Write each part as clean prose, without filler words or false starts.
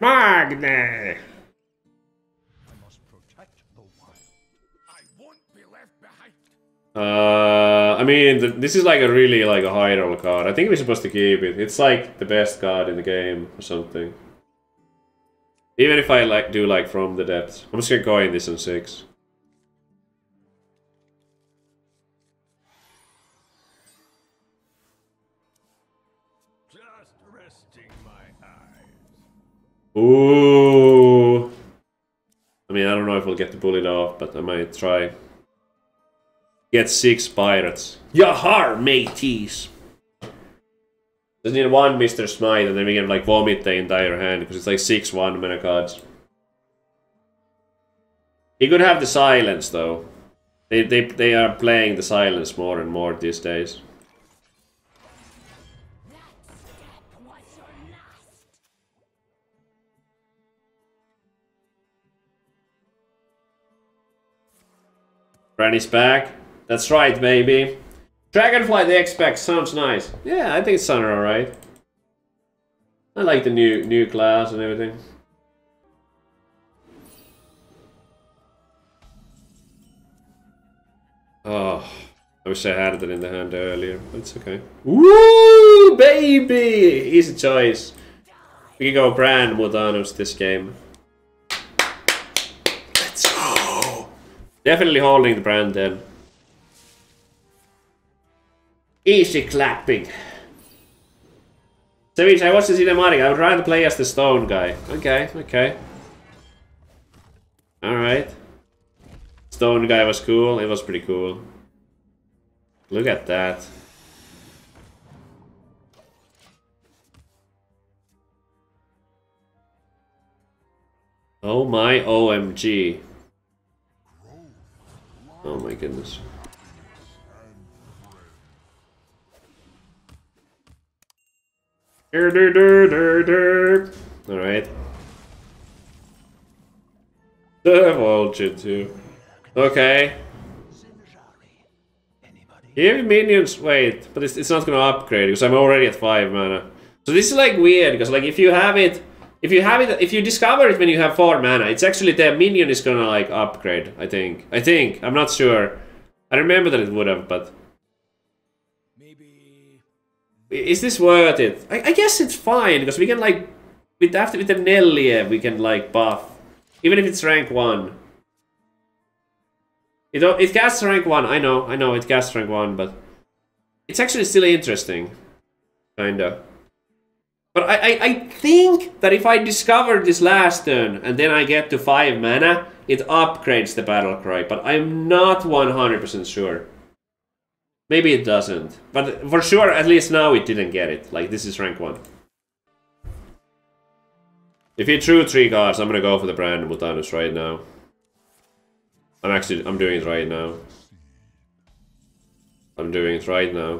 Magna! I must protect the wild. I won't be left behind. I mean, this is like a really like a high roll card. I think we're supposed to keep it. It's like the best card in the game or something. Even if I like do like from the depths, I'm just gonna go in this on 6. Just resting my eyes. Ooh. I mean, I don't know if we'll get to pull it off, but I might try. Get 6 pirates. Yahar, mateys! Just need 1 Mr. Smite and then we can like vomit the entire hand because it's like 6 1 mana cards. He could have the silence though. They are playing the silence more and more these days. Granny's back. That's right, baby. Dragonfly the X-Pack sounds nice. Yeah, I think it's sounded alright. I like the new class and everything. Oh, I wish I had that in the hand earlier, but it's okay. Woo, baby! Easy choice. We can go brand Mutanus this game. Let's go! Definitely holding the brand then. Easy clapping. Savage, I watched the cinematic. I would rather play as the stone guy. Okay, okay. Alright. Stone guy was cool. It was pretty cool. Look at that. Oh my OMG. Oh my goodness. Alright. The Vulchin too. Okay. Here minions, wait, but it's not gonna upgrade because I'm already at 5 mana. So this is like weird because like if you discover it when you have 4 mana, it's actually the minion is gonna like upgrade, I think. I'm not sure. I remember that it would have, but is this worth it? I guess it's fine because we can like with the Nellie we can like buff, even if it's rank 1. It casts rank 1. I know it casts rank 1, but it's actually still interesting, kinda. But I think that if I discover this last turn and then I get to 5 mana, it upgrades the battle cry. But I'm not 100% sure. Maybe it doesn't, but for sure, at least now it didn't get it. Like, this is rank 1. If he drew 3 cards, I'm gonna go for the brand Mutanus right now. I'm doing it right now.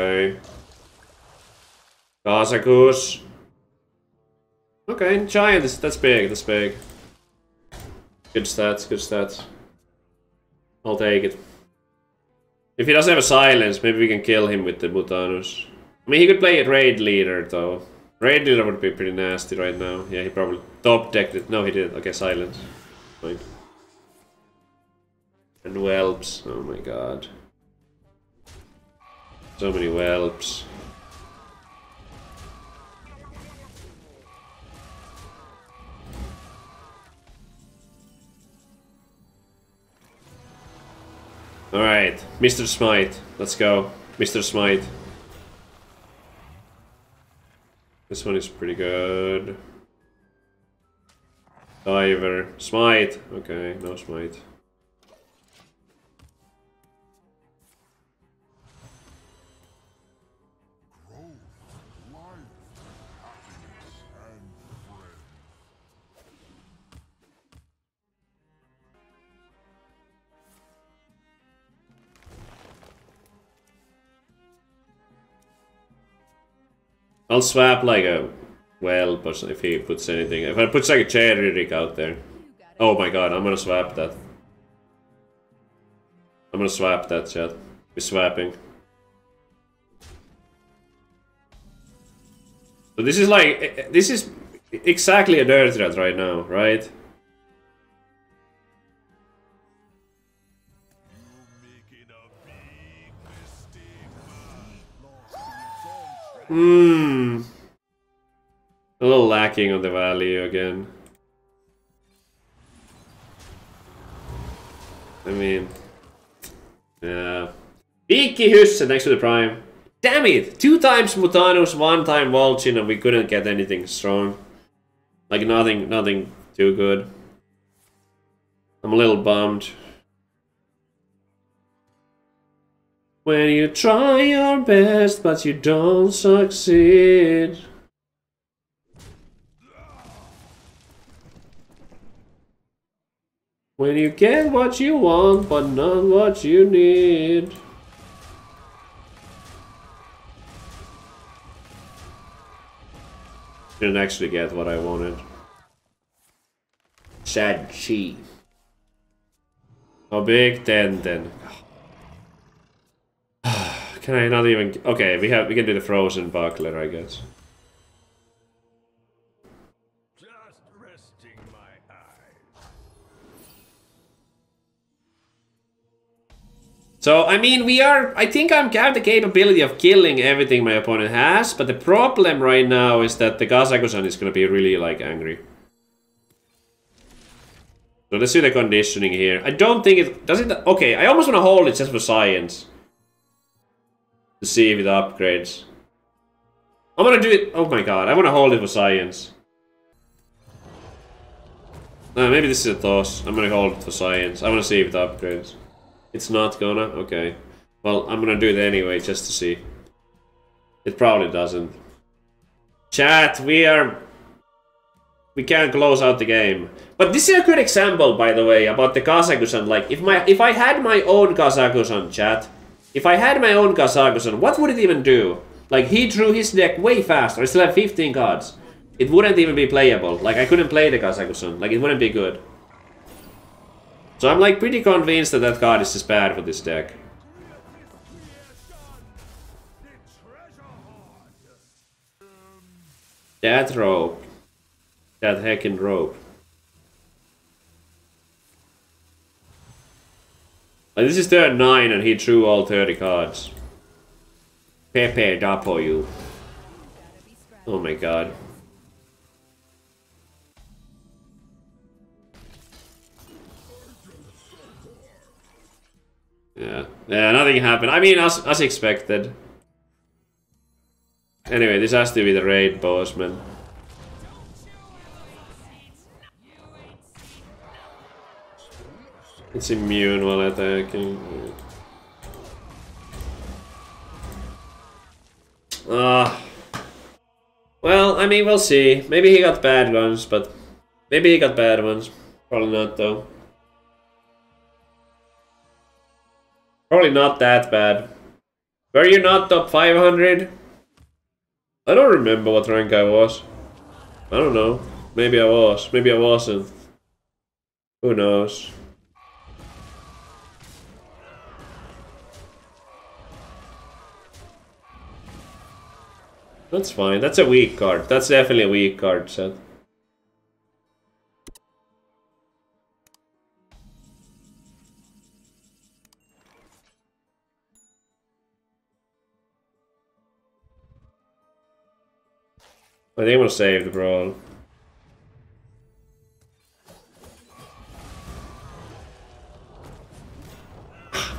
Okay. Kazakus. Okay, giant, that's big, Good stats, I'll take it. If he doesn't have a silence, maybe we can kill him with the Mutanus. I mean, he could play a raid leader, though. Raid leader would be pretty nasty right now. Yeah, he probably top decked it. No, he didn't. Okay, silence. Fine. And whelps. Oh my god. So many whelps. Alright, Mr. Smite. Let's go. Mr. Smite. This one is pretty good. Diver. Smite. Okay, no smite. I'll swap like a whelp or if he puts anything. If I puts like a cherry rig out there. Oh my god, I'm gonna swap that. Chat. We're swapping. So this is like, this is exactly a nerd threat right now, right? Hmm. A little lacking on the value again. I mean, yeah. Vicky Husse next to the prime. Damn it! 2 times Mutanus, 1 time Vulchin, and we couldn't get anything strong. Like nothing too good. I'm a little bummed. When you try your best, but you don't succeed. When you get what you want, but not what you need. Didn't actually get what I wanted. Sad chi. How big? 10 then. Can I not even? Okay, we can do the frozen buckler, I guess. Just resting my eyes. So I mean, we are. I think I have the capability of killing everything my opponent has, but the problem right now is that the Kazakus is going to be really like angry. So let's do the conditioning here. I don't think it does it. Okay, I almost want to hold it just for science. To see if it upgrades. I'm gonna do it. Oh my god, I wanna hold it for science. No, maybe this is a toss. I'm gonna hold it for science. I wanna see if it upgrades. It's not gonna? Okay. Well, I'm gonna do it anyway just to see. It probably doesn't. Chat, we can't close out the game. But this is a good example, by the way, about the Kazakusan. Like if I had my own Kazakusan, chat. If I had my own Gazakus, what would it even do? Like, he drew his deck way faster. I still have 15 cards. It wouldn't even be playable. Like, I couldn't play the Gazakus. Like, it wouldn't be good. So I'm, like, pretty convinced that that card is just bad for this deck. That rope. That heckin' rope. Like this is turn 9 and he drew all 30 cards. Pepe Dapo you. Oh my god. Yeah. Yeah, nothing happened. I mean, as expected. Anyway, this has to be the raid boss, man. It's immune while attacking. Well, I mean, we'll see. Maybe he got bad ones, but... Maybe he got bad ones. Probably not, though. Probably not that bad. Were you not top 500? I don't remember what rank I was. I don't know. Maybe I was. Maybe I wasn't. Who knows? That's fine. That's a weak card. That's definitely a weak card set. I think we'll save the brawl.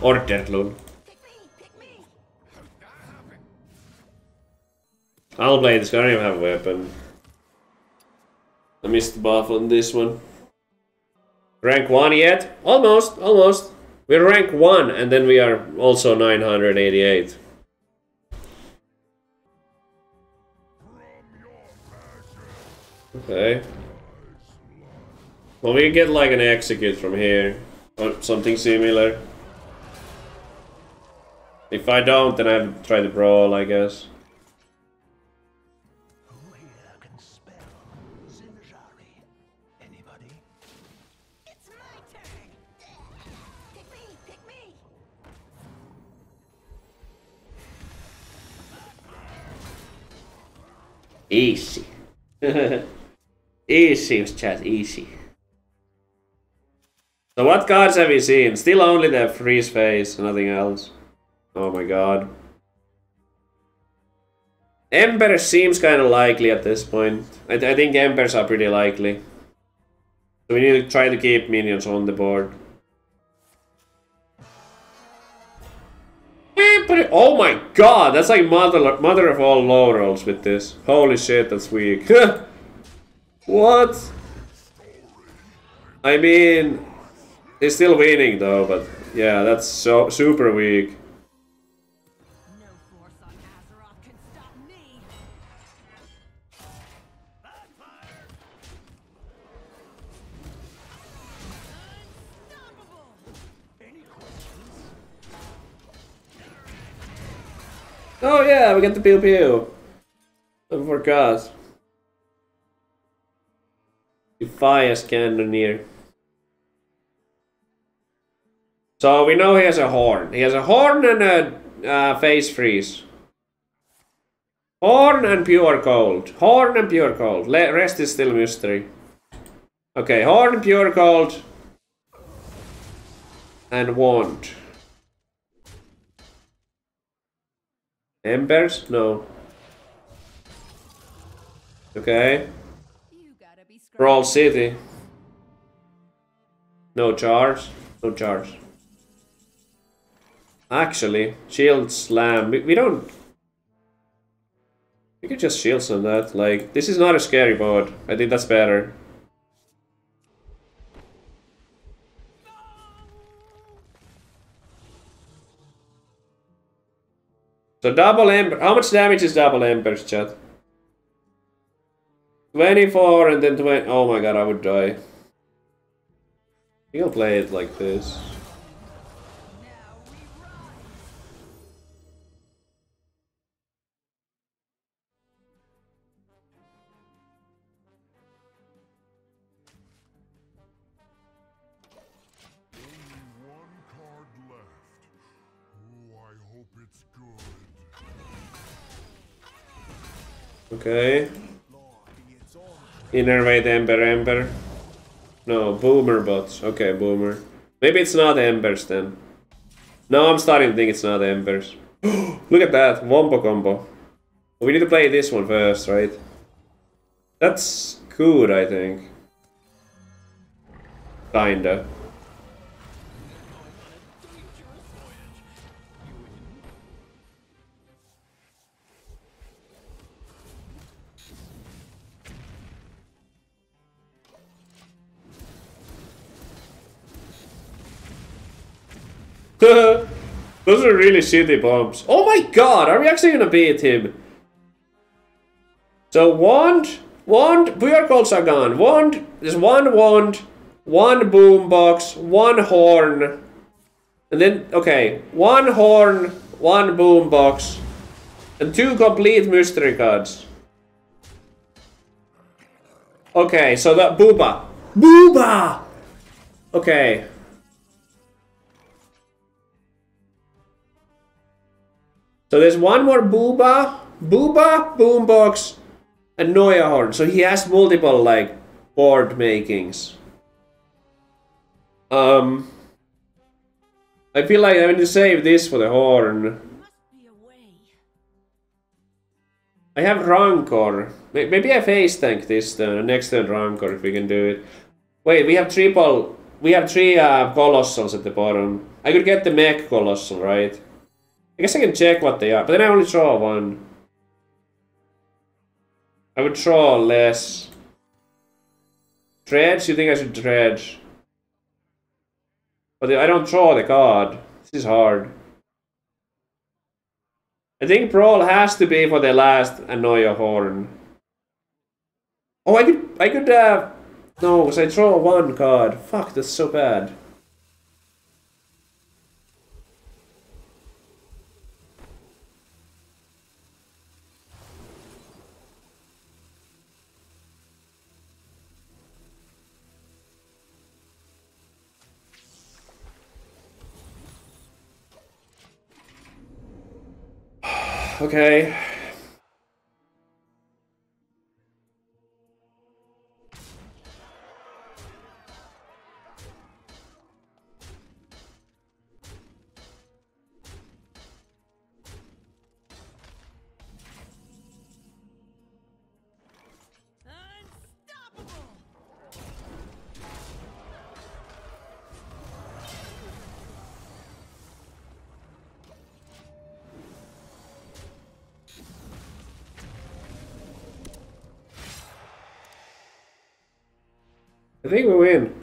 Or Deathlun. I'll play this guy, I don't even have a weapon. I missed the buff on this one. Rank 1 yet? Almost, almost. We're rank 1 and then we are also 988. Okay. Well, we can get like an execute from here. Or something similar. If I don't, then I have to try to brawl, I guess. Easy. Easy, chat, easy. So what cards have we seen? Still only the freeze phase, nothing else. Oh my god. Ember seems kind of likely at this point. I think Embers are pretty likely. So we need to try to keep minions on the board. Oh my god, that's like mother of all laurels with this. Holy shit, that's weak. What? I mean, they're still winning though, but yeah, that's so super weak. Oh yeah, we got the pew pew. I forgot. Defias Cannoneer. So we know he has a horn. He has a horn and a face freeze. Horn and pure cold. Horn and pure cold. Rest is still a mystery. Okay, horn, pure cold, and wand. Embers? No. Okay. Roll city. No charge. No charge. Actually, shield slam. We don't... We can just shield slam that. Like, this is not a scary board. I think that's better. So double ember. How much damage is double embers, chat? 24 and then 20. Oh my god, I would die. He'll play it like this. Okay. Innervate Ember, Ember. No, Boomer bots. Okay, Boomer. Maybe it's not Embers then. No, I'm starting to think it's not Embers. Look at that, Wombo combo. We need to play this one first, right? That's good, I think. Kinda. Those are really shitty bombs. Oh my god, are we actually gonna beat him? So wand, pure colds are gone. Wand, there's one wand, one boombox, one horn. And then, okay, one horn, one boombox, and two complete mystery cards. Okay, so that Booba. Booba! Okay. So there's one more Booba, Booba, Boombox, and Annoy-o-Horn. So he has multiple, like, board makings. I feel like I need to save this for the horn. I have Rancor. Maybe I face tank this turn, next turn Rancor if we can do it. Wait, we have triple, we have three Colossals at the bottom. I could get the Mech Colossal, right? I guess I can check what they are, but then I only draw one. I would draw less. Dredge? You think I should dredge? But I don't draw the card. This is hard. I think Brawl has to be for the last Annoy-o-Horn. Oh, I could no, because I draw one card. Fuck, that's so bad. Okay. I think we win.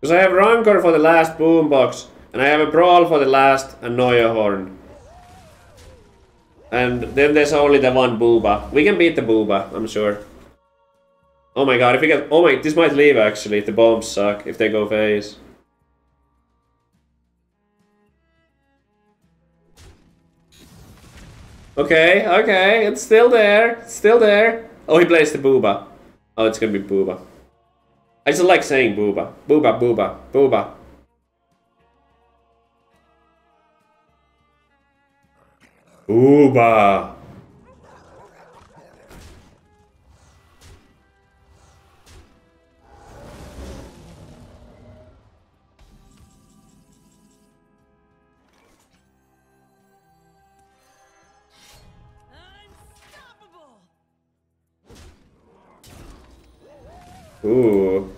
Because I have Rancor for the last boombox, and I have a brawl for the last Annoy-o-Horn. And then there's only the one Booba. We can beat the Booba, I'm sure. Oh my god, if we get... Oh my, this might leave actually, if the bombs suck, if they go phase. Okay, okay, it's still there, it's still there. Oh, he plays the Booba. Oh, it's gonna be Booba. I just like saying Booba. Booba, Booba, Booba. Booba. Ooh.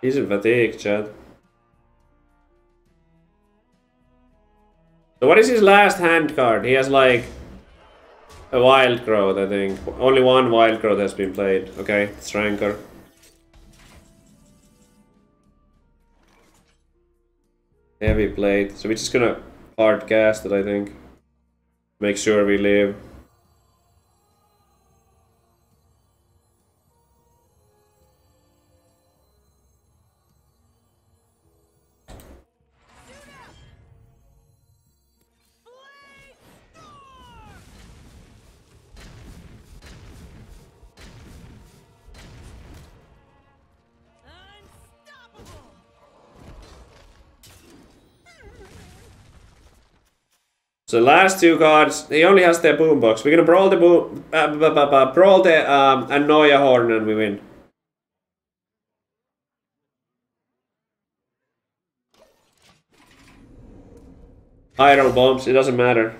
He's in fatigue, chat. So what is his last hand card? He has like a wild growth, I think. Only one wild growth has been played. Okay, it's Rancor. Heavy plate. So we're just gonna hard cast it, I think. Make sure we live. So the last two cards, he only has their boombox. We're gonna brawl the Annoy-o-Horn and we win. Iron bombs, it doesn't matter.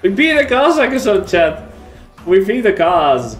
We beat the Kazakus on chat. We beat the Kaz.